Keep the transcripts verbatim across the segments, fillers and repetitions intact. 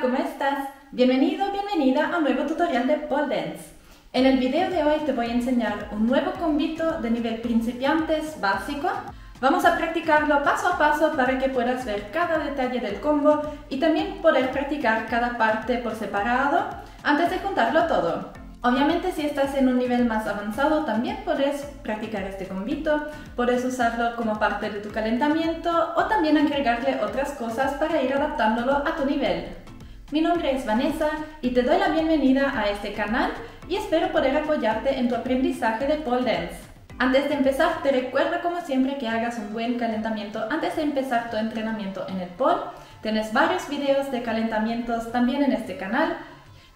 ¿cómo estás? Bienvenido, bienvenida a un nuevo tutorial de pole dance. En el video de hoy te voy a enseñar un nuevo convito de nivel principiantes básico. Vamos a practicarlo paso a paso para que puedas ver cada detalle del combo y también poder practicar cada parte por separado antes de juntarlo todo. Obviamente si estás en un nivel más avanzado también puedes practicar este convito, puedes usarlo como parte de tu calentamiento o también agregarle otras cosas para ir adaptándolo a tu nivel. Mi nombre es Vanessa y te doy la bienvenida a este canal y espero poder apoyarte en tu aprendizaje de pole dance. Antes de empezar te recuerdo como siempre que hagas un buen calentamiento antes de empezar tu entrenamiento en el pole. Tienes varios videos de calentamientos también en este canal.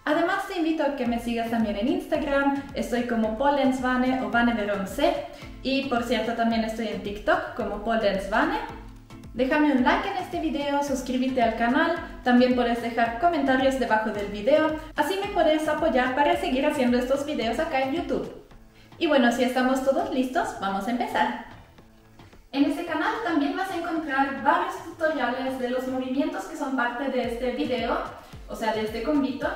Además te invito a que me sigas también en Instagram, estoy como poledancevane o vaneveronc y por cierto también estoy en TikTok como poledancevane. Déjame un like en este video, suscríbete al canal, también puedes dejar comentarios debajo del video, así me puedes apoyar para seguir haciendo estos videos acá en YouTube. Y bueno, si estamos todos listos, vamos a empezar. En este canal también vas a encontrar varios tutoriales de los movimientos que son parte de este video, o sea de este convito.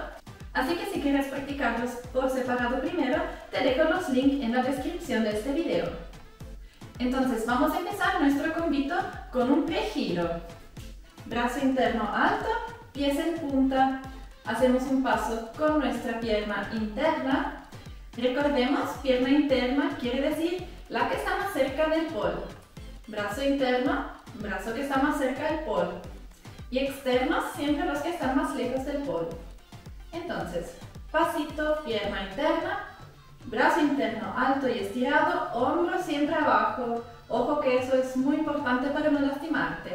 Así que si quieres practicarlos por separado primero, te dejo los links en la descripción de este video. Entonces vamos a empezar nuestro convito con un pregiro. Brazo interno alto, pies en punta. Hacemos un paso con nuestra pierna interna. Recordemos, pierna interna quiere decir la que está más cerca del pole. Brazo interno, brazo que está más cerca del pole. Y externos, siempre los que están más lejos del pole. Entonces, pasito, pierna interna, brazo interno alto y estirado, hombro siempre abajo. Ojo que eso es muy importante para no lastimarte.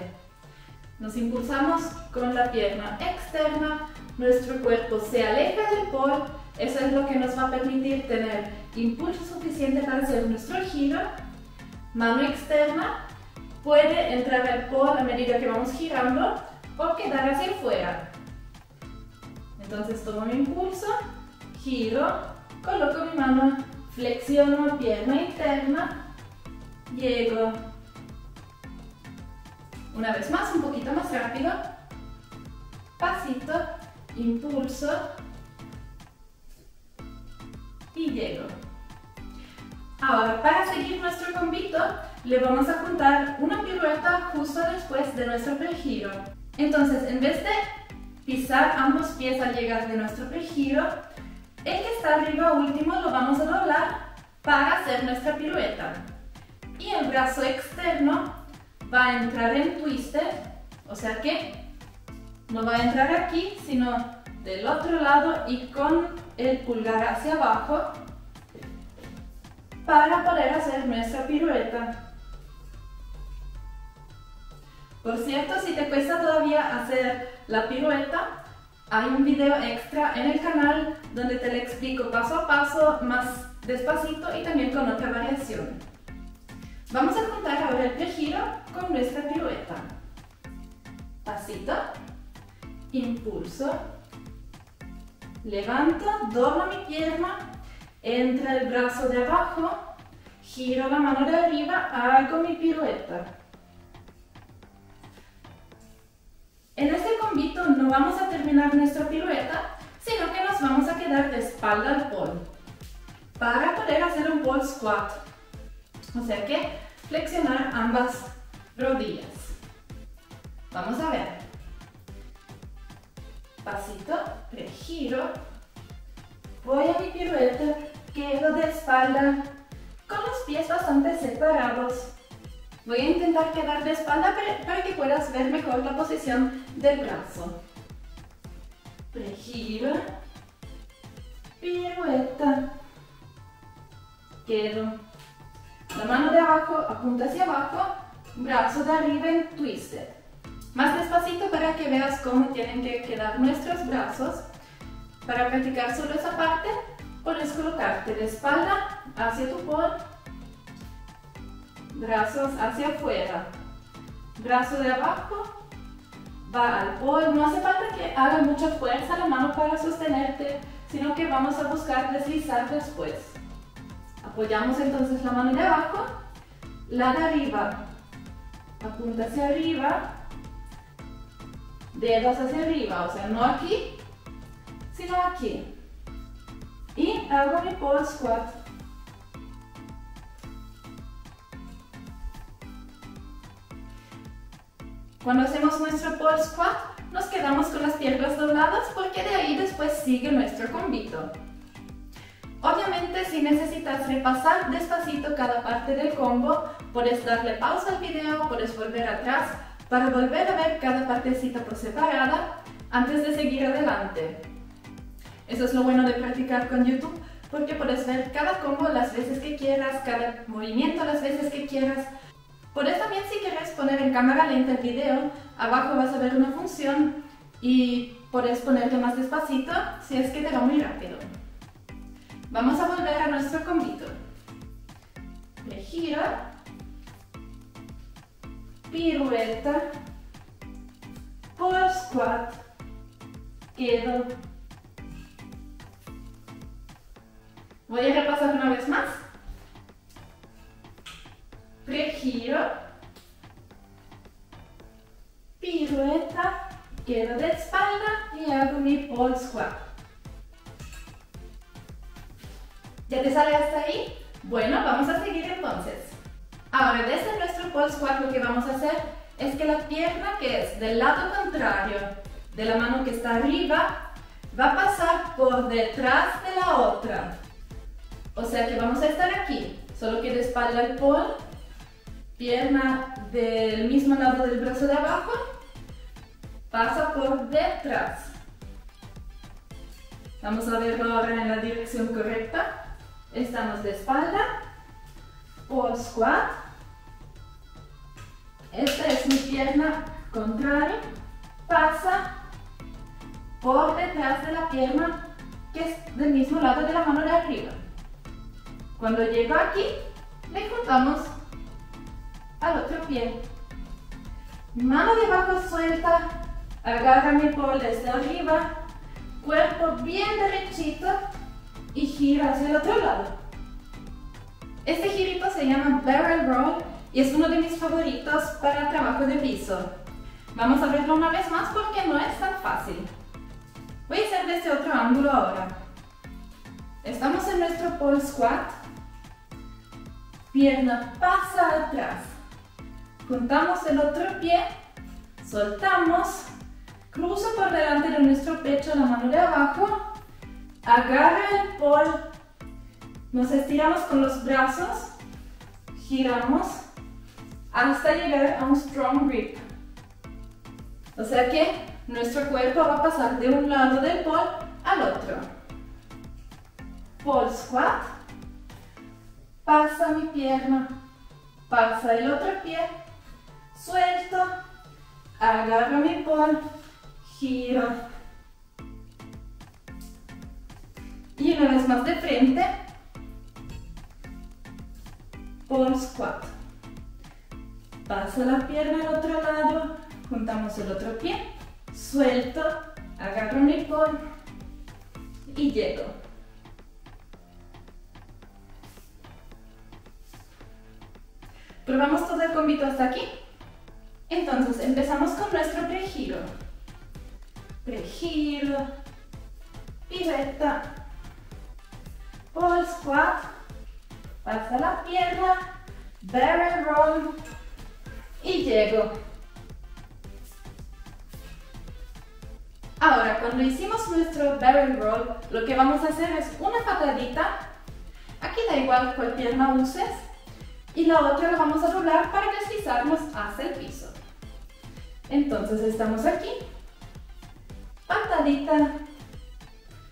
Nos impulsamos con la pierna externa, nuestro cuerpo se aleja del pole. Eso es lo que nos va a permitir tener impulso suficiente para hacer nuestro giro. Mano externa, puede entrar al pole a medida que vamos girando o quedar hacia afuera. Entonces tomo mi impulso, giro, coloco mi mano, flexiono pierna interna, llego. Una vez más, un poquito más rápido. Pasito, impulso y llego. Ahora, para seguir nuestro convito, le vamos a juntar una pirueta justo después de nuestro pregiro. Entonces, en vez de pisar ambos pies al llegar de nuestro pregiro, el que está arriba último lo vamos a doblar para hacer nuestra pirueta. Y el brazo externo va a entrar en twister, o sea que no va a entrar aquí, sino del otro lado y con el pulgar hacia abajo para poder hacer nuestra pirueta. Por cierto, si te cuesta todavía hacer la pirueta, hay un video extra en el canal donde te lo explico paso a paso, más despacito y también con otra variación. Vamos a juntar ahora el pregiro con nuestra pirueta. Pasito, impulso, levanto, doblo mi pierna, entra el brazo de abajo, giro la mano de arriba, hago mi pirueta. En este convito no vamos a terminar nuestra pirueta, sino que nos vamos a quedar de espalda al pole para poder hacer un pole squat, o sea que flexionar ambas rodillas. Vamos a ver. Pasito, pregiro, voy a mi pirueta, quedo de espalda con los pies bastante separados. Voy a intentar quedar de espalda para que puedas ver mejor la posición del brazo. Pregiro, pirueta, quedo. La mano de abajo apunta hacia abajo, brazo de arriba en twisted. Más despacito para que veas cómo tienen que quedar nuestros brazos. Para practicar solo esa parte, puedes colocarte de espalda hacia tu pole. Brazos hacia afuera, brazo de abajo, va al pole. No hace falta que haga mucha fuerza la mano para sostenerte, sino que vamos a buscar deslizar después. Apoyamos entonces la mano de abajo, la de arriba, apunta hacia arriba, dedos hacia arriba, o sea, no aquí, sino aquí. Y hago mi pole squat. Cuando hacemos nuestro pole squat, nos quedamos con las piernas dobladas porque de ahí después sigue nuestro combito. Obviamente, si necesitas repasar despacito cada parte del combo, puedes darle pausa al video, puedes volver atrás para volver a ver cada partecita por separada antes de seguir adelante. Eso es lo bueno de practicar con YouTube, porque puedes ver cada combo las veces que quieras, cada movimiento las veces que quieras. Puedes también, si quieres poner en cámara lenta el video, abajo vas a ver una función y puedes ponerte más despacito si es que te va muy rápido. Vamos a volver a nuestro combito. Me giro, pirueta, pole squat, quedo. Voy a repasar una vez más. Regiro, pirueta, quedo de espalda y hago mi pole squat. ¿Ya te sale hasta ahí? Bueno, vamos a seguir entonces. Ahora, desde nuestro pole squat lo que vamos a hacer es que la pierna que es del lado contrario de la mano que está arriba va a pasar por detrás de la otra. O sea que vamos a estar aquí, solo que de espalda al pole, pierna del mismo lado del brazo de abajo, pasa por detrás. Vamos a verlo ahora en la dirección correcta. Estamos de espalda, pole squat. Esta es mi pierna contraria, pasa por detrás de la pierna que es del mismo lado de la mano de arriba. Cuando llego aquí, le juntamos al otro pie. Mano de abajo suelta, agarra mi pole desde arriba, cuerpo bien derechito y gira hacia el otro lado. Este girito se llama barrel roll y es uno de mis favoritos para trabajo de piso. Vamos a verlo una vez más porque no es tan fácil. Voy a hacer desde otro ángulo ahora. Estamos en nuestro pole squat. Pierna pasa atrás. Juntamos el otro pie, soltamos, cruzo por delante de nuestro pecho la mano de abajo, agarra el pole, nos estiramos con los brazos, giramos hasta llegar a un strong grip. O sea que nuestro cuerpo va a pasar de un lado del pole al otro. Pole squat, pasa mi pierna, pasa el otro pie, suelto, agarro mi pole, giro. Y una vez más de frente, pole squat. Paso la pierna al otro lado, juntamos el otro pie, suelto, agarro mi pole y llego. Probamos todo el combito hasta aquí. Entonces empezamos con nuestro pregiro. Pregiro, pirueta, pole squat, pasa la pierna, barrel roll y llego. Ahora, cuando hicimos nuestro barrel roll, lo que vamos a hacer es una patadita. Aquí da igual cuál pierna uses. Y la otra la vamos a doblar para deslizarnos hacia el piso. Entonces estamos aquí, patadita,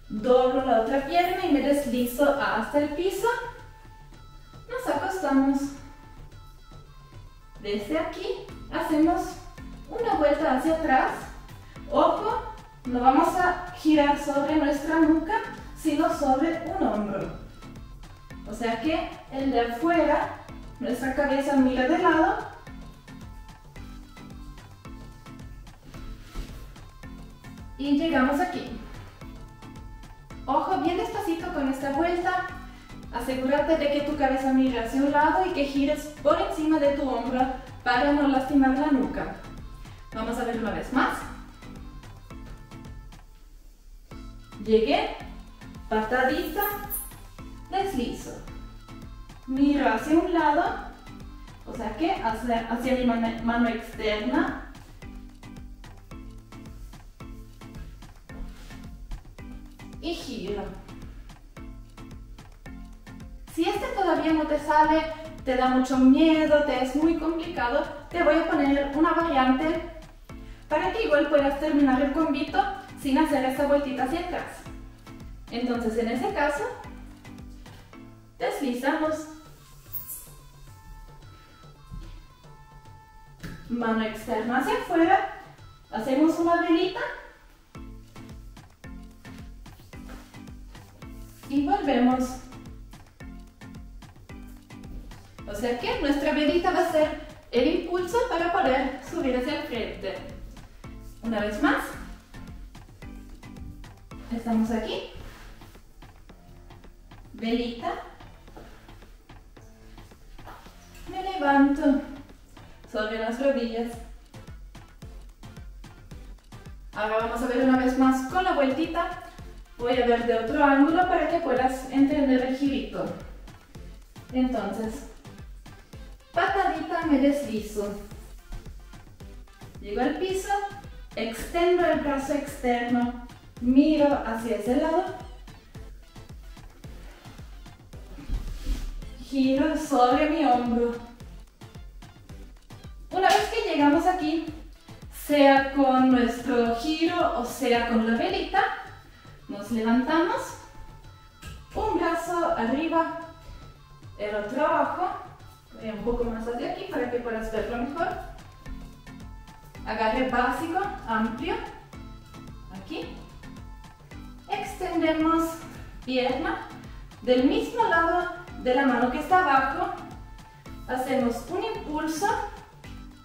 doblo la otra pierna y me deslizo hasta el piso, nos acostamos. Desde aquí hacemos una vuelta hacia atrás, ojo, no vamos a girar sobre nuestra nuca, sino sobre un hombro. O sea que el de afuera, nuestra cabeza mira de lado y llegamos aquí. Ojo bien despacito con esta vuelta, asegúrate de que tu cabeza mire hacia un lado y que gires por encima de tu hombro para no lastimar la nuca. Vamos a ver una vez más. Llegué, patadita, deslizo. Miro hacia un lado, o sea que hacia, hacia mi mano, mano externa. Y giro. Si este todavía no te sale, te da mucho miedo, te es muy complicado, te voy a poner una variante para que igual puedas terminar el combito sin hacer esta vueltita hacia atrás. Entonces en ese caso, deslizamos. Mano externa hacia afuera, hacemos una velita. Y volvemos. O sea que nuestra velita va a ser el impulso para poder subir hacia el frente. Una vez más. Estamos aquí. Velita. Me levanto sobre las rodillas. Ahora vamos a ver una vez más con la vueltita. Voy a ver de otro ángulo para que puedas entender el girito. Entonces, patadita, me deslizo. Llego al piso, extendo el brazo externo, miro hacia ese lado. Giro sobre mi hombro. Una vez que llegamos aquí, sea con nuestro giro o sea con la velita, nos levantamos, un brazo arriba, el otro abajo, voy un poco más hacia aquí para que puedas verlo mejor. Agarre básico, amplio, aquí. Extendemos pierna del mismo lado de la mano que está abajo. Hacemos un impulso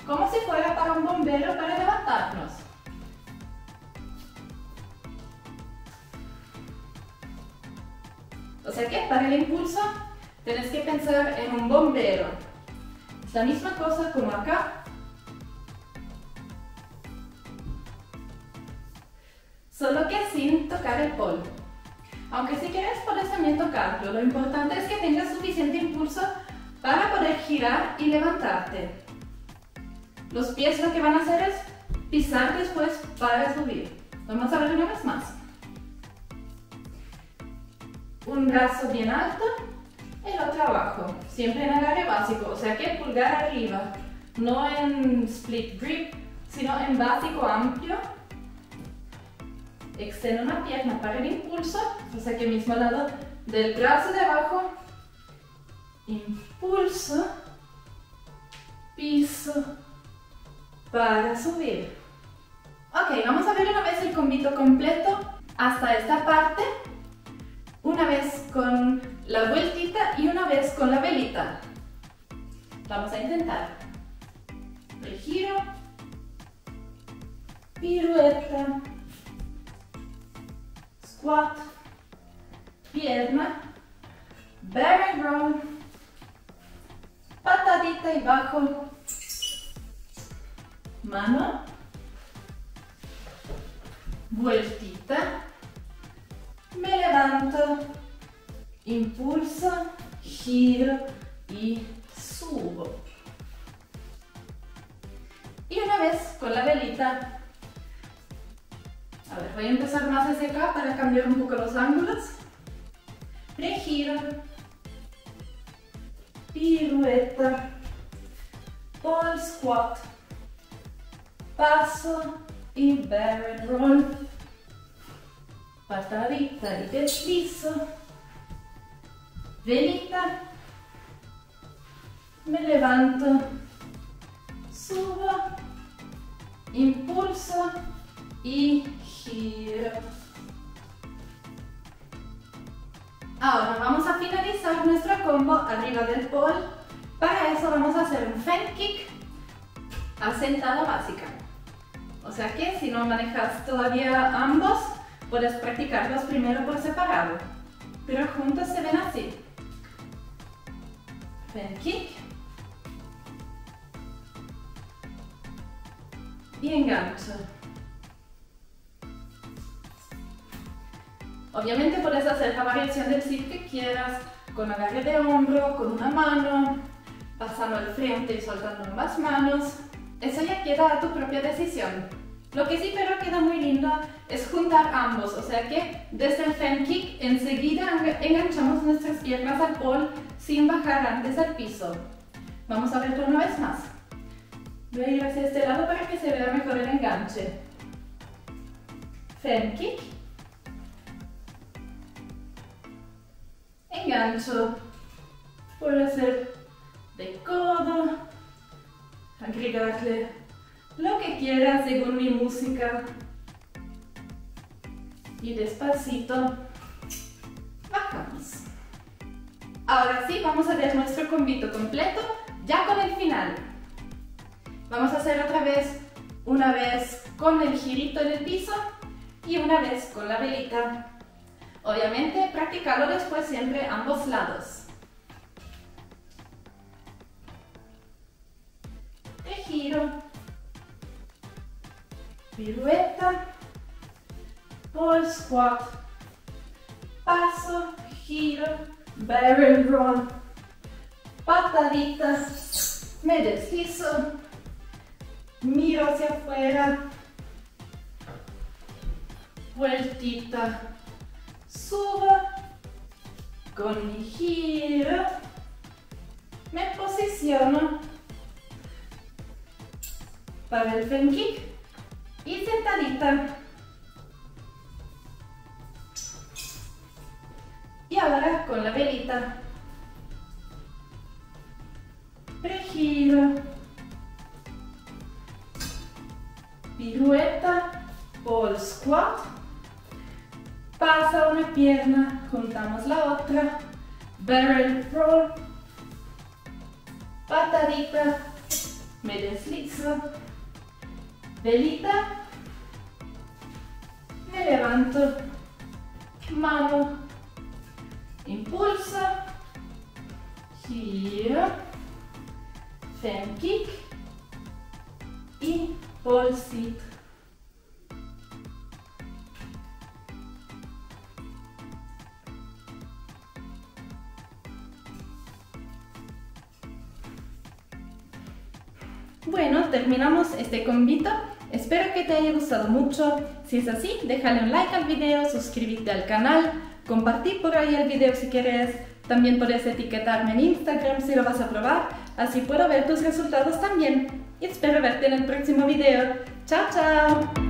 como si fuera para un bombero para levantarnos. O sea que para el impulso tienes que pensar en un bombero. Es la misma cosa como acá. Solo que sin tocar el polo. Aunque si quieres puedes también tocarlo. Lo importante es que tengas suficiente impulso para poder girar y levantarte. Los pies lo que van a hacer es pisar después para subir. Vamos a ver una vez más. Un brazo bien alto, el otro abajo, siempre en agarre básico, o sea que pulgar arriba, no en split grip, sino en básico amplio. Extendo una pierna para el impulso, o sea que mismo lado del brazo de abajo, impulso, piso, para subir. Ok, vamos a ver una vez el combito completo hasta esta parte. Una vez con la vueltita y una vez con la velita. Vamos a intentar. El giro, pirueta, squat, pierna, vaneveronc, patadita y bajo, mano, vueltita. Me levanto, impulso, giro y subo. Y una vez con la velita. A ver, voy a empezar más hacia acá para cambiar un poco los ángulos. Pregiro, pirueta, pole squat, paso y vaneveronc. Patadita y deslizo, velita, me levanto, subo, impulso y giro. Ahora vamos a finalizar nuestro combo arriba del pole. Para eso vamos a hacer un fan kick a sentada básica. O sea que si no manejas todavía ambos, puedes practicarlos primero por separado, pero juntos se ven así. Ven kick. Y engancho. Obviamente puedes hacer la variación del zip que quieras, con agarre de hombro, con una mano, pasando el frente y soltando ambas manos. Eso ya queda a tu propia decisión. Lo que sí pero queda muy lindo es juntar ambos, o sea que desde el fan kick enseguida enganchamos nuestras piernas al pole sin bajar antes al piso. Vamos a verlo una vez más. Voy a ir hacia este lado para que se vea mejor el enganche. Fan kick. Engancho. Puedo hacer de codo, agregarle lo que quiera según mi música. Y despacito bajamos. Ahora sí, vamos a ver nuestro combito completo, ya con el final. Vamos a hacer otra vez, una vez con el girito en el piso y una vez con la velita. Obviamente, practicarlo después siempre ambos lados. Te giro, pirueta, pole squat, paso, giro, barrel roll, pataditas, me deslizo, miro hacia afuera, vueltita, subo, con mi giro, me posiciono para el fan kick y sentadita. Y ahora con la velita, pregiro, pirueta, pole squat, pasa una pierna, juntamos la otra, barrel roll, patadita, me deslizo, velita, me levanto, mano, impulso, giro, fan kick y pole sit. Bueno, terminamos este combito. Espero que te haya gustado mucho. Si es así, déjale un like al video, suscríbete al canal, compartí por ahí el video si quieres. También puedes etiquetarme en Instagram si lo vas a probar, así puedo ver tus resultados también. Y espero verte en el próximo video. ¡Chao, chao!